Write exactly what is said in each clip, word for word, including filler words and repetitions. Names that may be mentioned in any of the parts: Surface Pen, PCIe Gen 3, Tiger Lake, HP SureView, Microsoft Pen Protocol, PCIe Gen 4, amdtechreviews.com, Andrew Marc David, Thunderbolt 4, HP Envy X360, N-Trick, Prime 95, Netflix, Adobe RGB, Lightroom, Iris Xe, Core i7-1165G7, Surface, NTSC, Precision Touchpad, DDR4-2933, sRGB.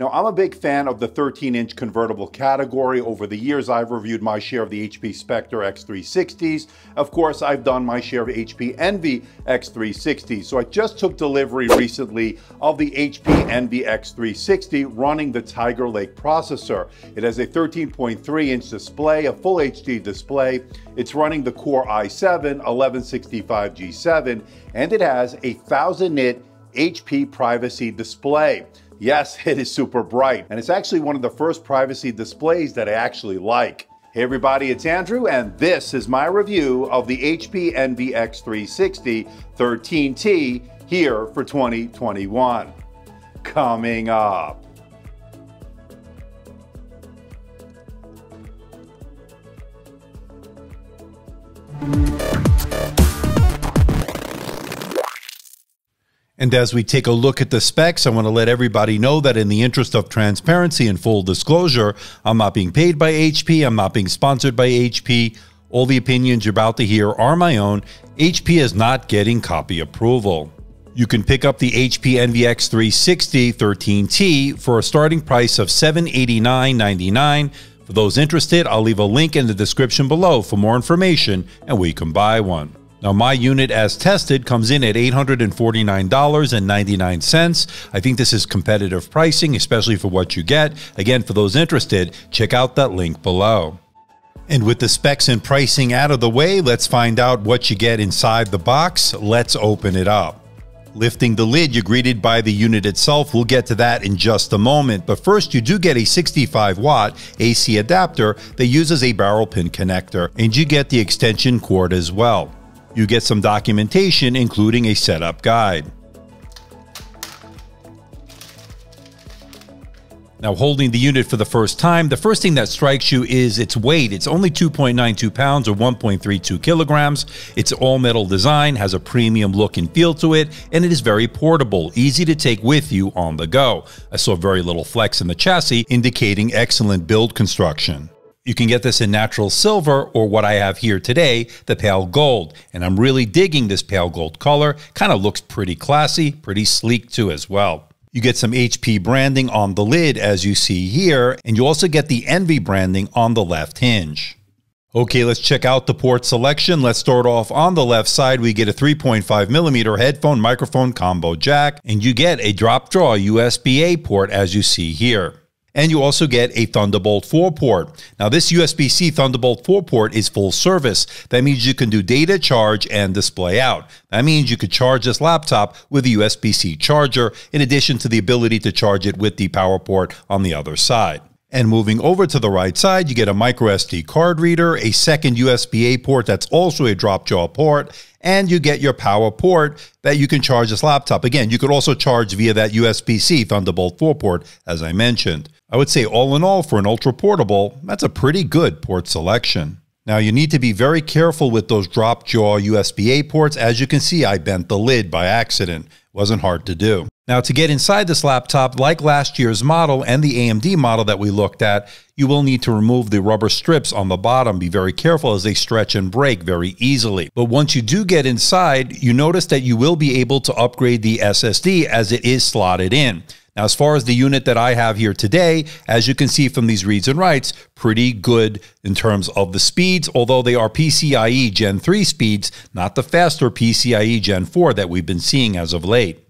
Now, I'm a big fan of the thirteen inch convertible category. Over the years, I've reviewed my share of the H P Spectre X three sixties. Of course, I've done my share of H P Envy X three sixty. So I just took delivery recently of the H P Envy X three sixty running the Tiger Lake processor. It has a thirteen point three inch display, a full H D display. It's running the Core i seven eleven sixty-five G seven, and it has a one thousand nit H P privacy display. Yes, it is super bright, and it's actually one of the first privacy displays that I actually like. Hey everybody, it's Andrew, and this is my review of the H P Envy X three sixty thirteen T here for twenty twenty-one. Coming up. And as we take a look at the specs, I want to let everybody know that in the interest of transparency and full disclosure, I'm not being paid by H P, I'm not being sponsored by H P. All the opinions you're about to hear are my own. H P is not getting copy approval. You can pick up the H P Envy X three sixty thirteen T for a starting price of seven hundred eighty-nine ninety-nine dollars. For those interested, I'll leave a link in the description below for more information and we can buy one. Now, my unit as tested comes in at eight hundred forty-nine dollars and ninety-nine cents. I think this is competitive pricing, especially for what you get. Again, for those interested, check out that link below. And with the specs and pricing out of the way, let's find out what you get inside the box. Let's open it up. Lifting the lid, you're greeted by the unit itself. We'll get to that in just a moment. But first, you do get a sixty-five watt A C adapter that uses a barrel pin connector, and you get the extension cord as well. You get some documentation, including a setup guide. Now, holding the unit for the first time, the first thing that strikes you is its weight. It's only two point nine two pounds or one point three two kilograms. It's all metal design, has a premium look and feel to it, and it is very portable, easy to take with you on the go. I saw very little flex in the chassis, indicating excellent build construction. You can get this in natural silver or what I have here today, the pale gold. And I'm really digging this pale gold color. Kind of looks pretty classy, pretty sleek too as well. You get some H P branding on the lid as you see here, and you also get the Envy branding on the left hinge. Okay, let's check out the port selection. Let's start off on the left side. We get a three point five millimeter headphone microphone combo jack, and you get a drop draw U S B A port as you see here. And you also get a Thunderbolt four port. Now, this U S B C Thunderbolt four port is full service. That means you can do data charge and display out. That means you could charge this laptop with a U S B C charger, in addition to the ability to charge it with the power port on the other side. And moving over to the right side, you get a micro S D card reader, a second U S B A port that's also a drop jaw port, and you get your power port that you can charge this laptop. Again, you could also charge via that U S B C Thunderbolt four port, as I mentioned. I would say all in all, for an ultra portable, that's a pretty good port selection. Now, you need to be very careful with those drop jaw U S B A ports. As you can see, I bent the lid by accident. It wasn't hard to do. Now, to get inside this laptop, like last year's model and the A M D model that we looked at, you will need to remove the rubber strips on the bottom. Be very careful as they stretch and break very easily. But once you do get inside, you notice that you will be able to upgrade the S S D as it is slotted in. Now, as far as the unit that I have here today, as you can see from these reads and writes, pretty good in terms of the speeds, although they are P C I E Gen three speeds, not the faster P C I E Gen four that we've been seeing as of late.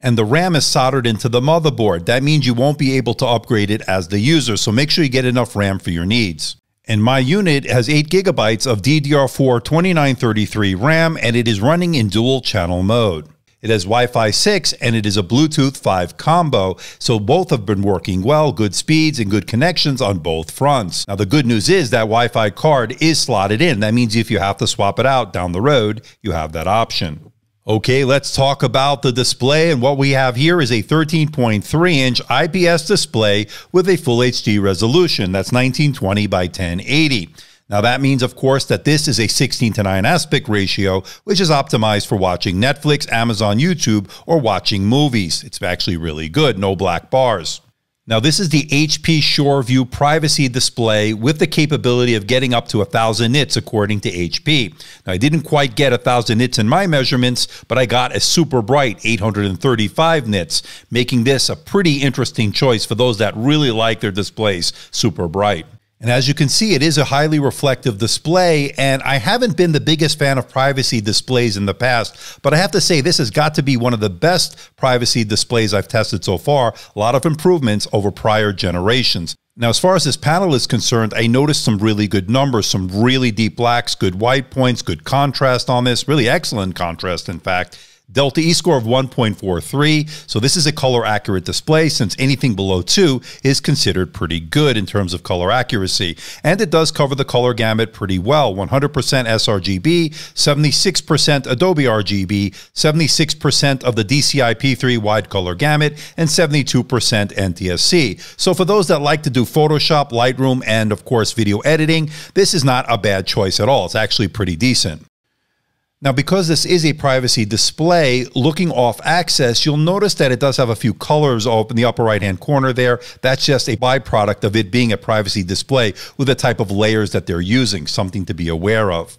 And the RAM is soldered into the motherboard. That means you won't be able to upgrade it as the user, so make sure you get enough RAM for your needs. And my unit has eight gigabytes of D D R four twenty-nine thirty-three RAM, and it is running in dual channel mode. It has Wi-Fi six, and it is a Bluetooth five combo, so both have been working well, good speeds and good connections on both fronts. Now, the good news is that Wi-Fi card is slotted in. That means if you have to swap it out down the road, you have that option. Okay, let's talk about the display, and what we have here is a thirteen point three inch I P S display with a full H D resolution. That's nineteen twenty by ten eighty. Now, that means, of course, that this is a sixteen to nine aspect ratio, which is optimized for watching Netflix, Amazon, YouTube, or watching movies. It's actually really good, no black bars. Now this is the H P SureView privacy display with the capability of getting up to one thousand nits according to H P. Now I didn't quite get one thousand nits in my measurements, but I got a super bright eight hundred thirty-five nits, making this a pretty interesting choice for those that really like their displays super bright. And as you can see, it is a highly reflective display, and I haven't been the biggest fan of privacy displays in the past, but I have to say this has got to be one of the best privacy displays I've tested so far. A lot of improvements over prior generations. Now, as far as this panel is concerned, I noticed some really good numbers, some really deep blacks, good white points, good contrast on this, really excellent contrast, in fact. Delta E score of one point four three, so this is a color accurate display since anything below two is considered pretty good in terms of color accuracy. And it does cover the color gamut pretty well, one hundred percent sRGB, seventy-six percent Adobe R G B, seventy-six percent of the D C I P three wide color gamut, and seventy-two percent N T S C. So for those that like to do Photoshop, Lightroom, and of course video editing, this is not a bad choice at all. It's actually pretty decent. Now, because this is a privacy display, looking off axis, you'll notice that it does have a few colors up in the upper right-hand corner there. That's just a byproduct of it being a privacy display with the type of layers that they're using, something to be aware of.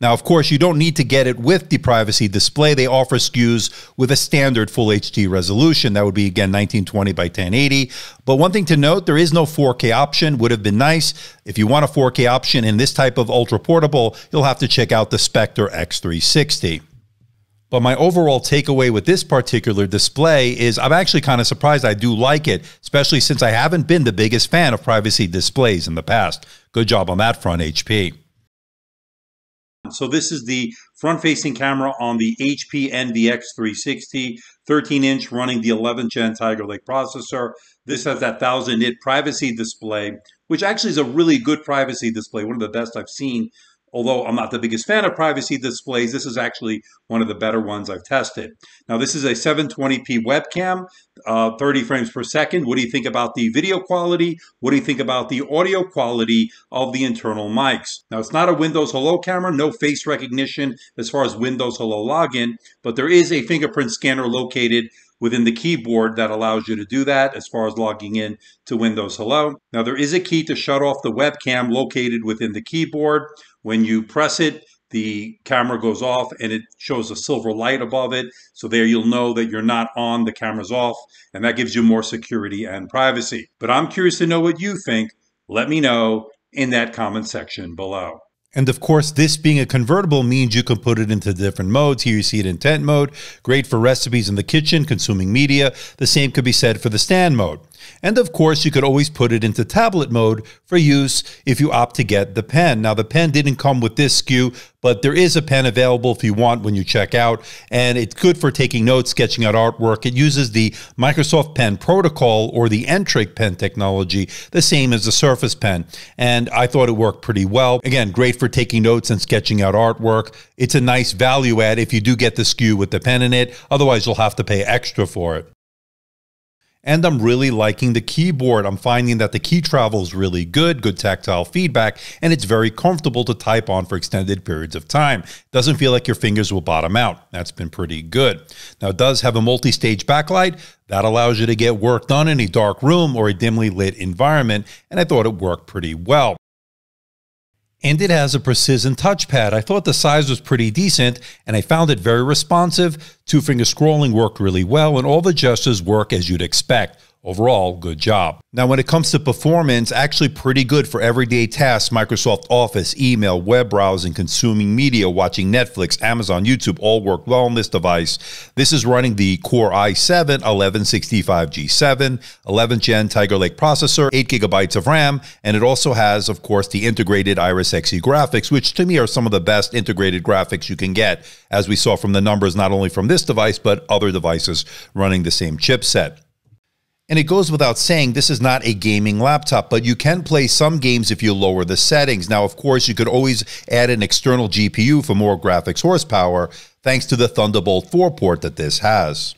Now, of course, you don't need to get it with the privacy display. They offer S K Us with a standard full H D resolution. That would be, again, nineteen twenty by ten eighty. But one thing to note, there is no four K option. Would have been nice. If you want a four K option in this type of ultra-portable, you'll have to check out the Spectre X three sixty. But my overall takeaway with this particular display is I'm actually kind of surprised I do like it, especially since I haven't been the biggest fan of privacy displays in the past. Good job on that front, H P. So this is the front-facing camera on the H P Envy X three sixty, thirteen inch, running the eleventh gen Tiger Lake processor. This has that one thousand nit privacy display, which actually is a really good privacy display, one of the best I've seen. Although I'm not the biggest fan of privacy displays, this is actually one of the better ones I've tested. Now, this is a seven twenty p webcam, uh, thirty frames per second. What do you think about the video quality? What do you think about the audio quality of the internal mics? Now, it's not a Windows Hello camera, no face recognition as far as Windows Hello login, but there is a fingerprint scanner located within the keyboard that allows you to do that as far as logging in to Windows Hello. Now, there is a key to shut off the webcam located within the keyboard. When you press it, the camera goes off and it shows a silver light above it. So there you'll know that you're not on, the camera's off, and that gives you more security and privacy. But I'm curious to know what you think. Let me know in that comment section below. And of course, this being a convertible means you can put it into different modes. Here you see it in tent mode, great for recipes in the kitchen, consuming media. The same could be said for the stand mode. And of course, you could always put it into tablet mode for use if you opt to get the pen. Now, the pen didn't come with this S K U, but there is a pen available if you want when you check out. And it's good for taking notes, sketching out artwork. It uses the Microsoft Pen Protocol or the N-Trick pen technology, the same as the Surface Pen. And I thought it worked pretty well. Again, great for taking notes and sketching out artwork. It's a nice value add if you do get the S K U with the pen in it. Otherwise, you'll have to pay extra for it. And I'm really liking the keyboard. I'm finding that the key travel is really good, good tactile feedback, and it's very comfortable to type on for extended periods of time. Doesn't feel like your fingers will bottom out. That's been pretty good. Now, it does have a multi-stage backlight. That allows you to get work done in a dark room or a dimly lit environment, and I thought it worked pretty well. And it has a precision touchpad. I thought the size was pretty decent, and I found it very responsive. Two-finger scrolling worked really well, and all the gestures work as you'd expect. Overall, good job. Now, when it comes to performance, actually pretty good for everyday tasks, Microsoft Office, email, web browsing, consuming media, watching Netflix, Amazon, YouTube, all work well on this device. This is running the Core i seven eleven sixty-five G seven, eleventh gen Tiger Lake processor, eight gigabytes of RAM, and it also has, of course, the integrated Iris Xe graphics, which to me are some of the best integrated graphics you can get, as we saw from the numbers, not only from this device, but other devices running the same chipset. And it goes without saying, this is not a gaming laptop, but you can play some games if you lower the settings. Now, of course, you could always add an external G P U for more graphics horsepower, thanks to the Thunderbolt four port that this has.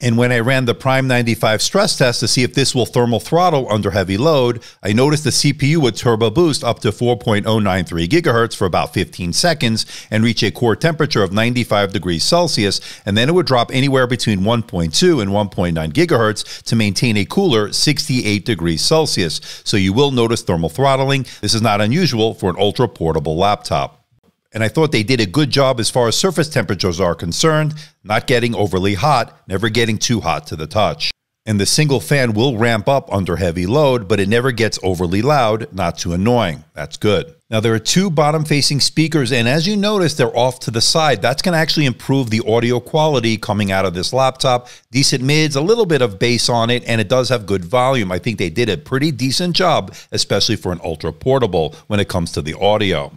And when I ran the Prime ninety-five stress test to see if this will thermal throttle under heavy load, I noticed the C P U would turbo boost up to four point zero nine three gigahertz for about fifteen seconds and reach a core temperature of ninety-five degrees Celsius, and then it would drop anywhere between one point two and one point nine gigahertz to maintain a cooler sixty-eight degrees Celsius. So you will notice thermal throttling. This is not unusual for an ultra portable laptop. And I thought they did a good job as far as surface temperatures are concerned, not getting overly hot, never getting too hot to the touch. And the single fan will ramp up under heavy load, but it never gets overly loud, not too annoying. That's good. Now there are two bottom facing speakers, and as you notice, they're off to the side. That's gonna actually improve the audio quality coming out of this laptop. Decent mids, a little bit of bass on it, and it does have good volume. I think they did a pretty decent job, especially for an ultra portable when it comes to the audio.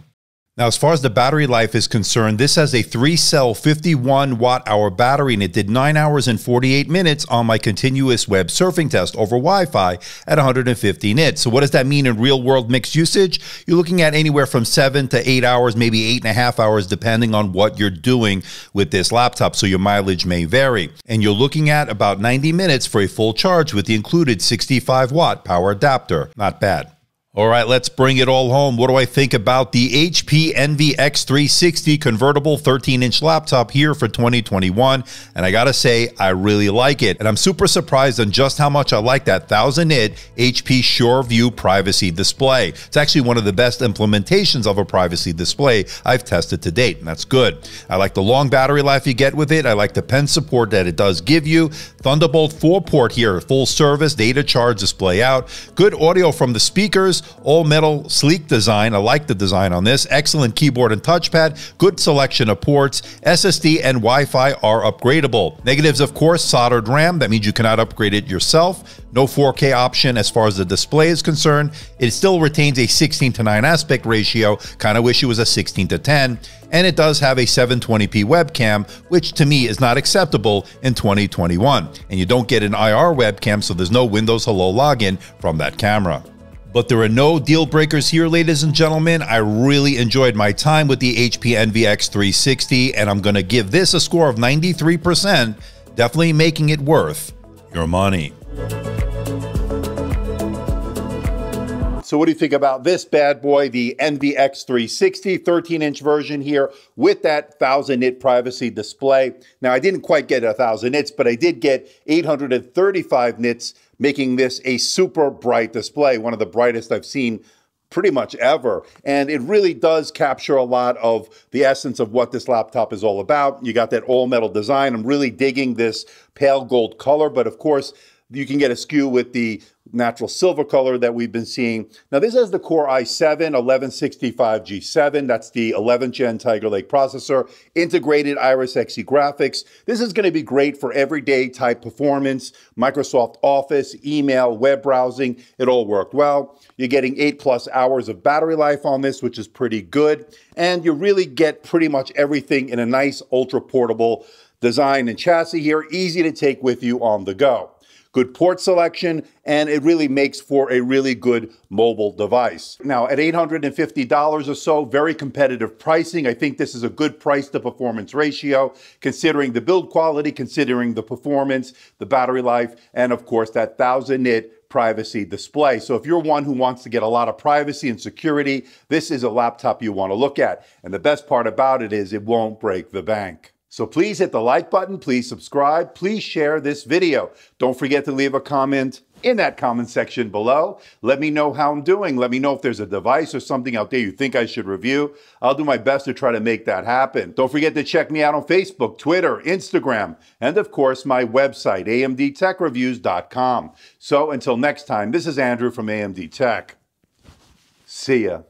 Now, as far as the battery life is concerned, this has a three cell fifty-one watt hour battery, and it did nine hours and forty-eight minutes on my continuous web surfing test over Wi-Fi at one hundred fifty nits. So what does that mean in real world mixed usage? You're looking at anywhere from seven to eight hours, maybe eight and a half hours, depending on what you're doing with this laptop. So your mileage may vary. And you're looking at about ninety minutes for a full charge with the included sixty-five watt power adapter. Not bad. All right, let's bring it all home. What do I think about the H P Envy X three sixty convertible thirteen inch laptop here for twenty twenty-one? And I gotta say, I really like it. And I'm super surprised on just how much I like that thousand nit H P SureView privacy display. It's actually one of the best implementations of a privacy display I've tested to date, and that's good. I like the long battery life you get with it. I like the pen support that it does give you. Thunderbolt four port here, full service, data charge, display out. Good audio from the speakers. All metal, sleek design. I like the design on this. Excellent keyboard and touchpad. Good selection of ports. S S D and Wi-Fi are upgradable. Negatives, of course, soldered RAM. That means you cannot upgrade it yourself. No four K option as far as the display is concerned. It still retains a sixteen to nine aspect ratio. Kind of wish it was a sixteen to ten. And it does have a seven twenty p webcam, which to me is not acceptable in twenty twenty-one. And you don't get an I R webcam, so there's no Windows Hello login from that camera. But there are no deal breakers here, ladies and gentlemen. I really enjoyed my time with the H P Envy X three sixty, and I'm gonna give this a score of ninety-three percent, definitely making it worth your money. So what do you think about this bad boy, the Envy X three sixty, thirteen inch version here with that thousand nit privacy display? Now, I didn't quite get one thousand nits, but I did get eight hundred thirty-five nits, making this a super bright display, one of the brightest I've seen pretty much ever. And it really does capture a lot of the essence of what this laptop is all about. You got that all metal design. I'm really digging this pale gold color, but of course, you can get askew with the natural silver color that we've been seeing. Now this has the Core i seven eleven sixty-five G seven, that's the eleventh gen Tiger Lake processor, integrated Iris Xe graphics. This is gonna be great for everyday type performance, Microsoft Office, email, web browsing, it all worked well. You're getting eight plus hours of battery life on this, which is pretty good. And you really get pretty much everything in a nice ultra portable design and chassis here, easy to take with you on the go. Good port selection, and it really makes for a really good mobile device. Now, at eight hundred fifty dollars or so, very competitive pricing. I think this is a good price to performance ratio, considering the build quality, considering the performance, the battery life, and of course, that thousand nit privacy display. So if you're one who wants to get a lot of privacy and security, this is a laptop you want to look at. And the best part about it is it won't break the bank. So please hit the like button, please subscribe, please share this video. Don't forget to leave a comment in that comment section below. Let me know how I'm doing. Let me know if there's a device or something out there you think I should review. I'll do my best to try to make that happen. Don't forget to check me out on Facebook, Twitter, Instagram, and of course my website, A M D tech reviews dot com. So until next time, this is Andrew from A M D Tech. See ya.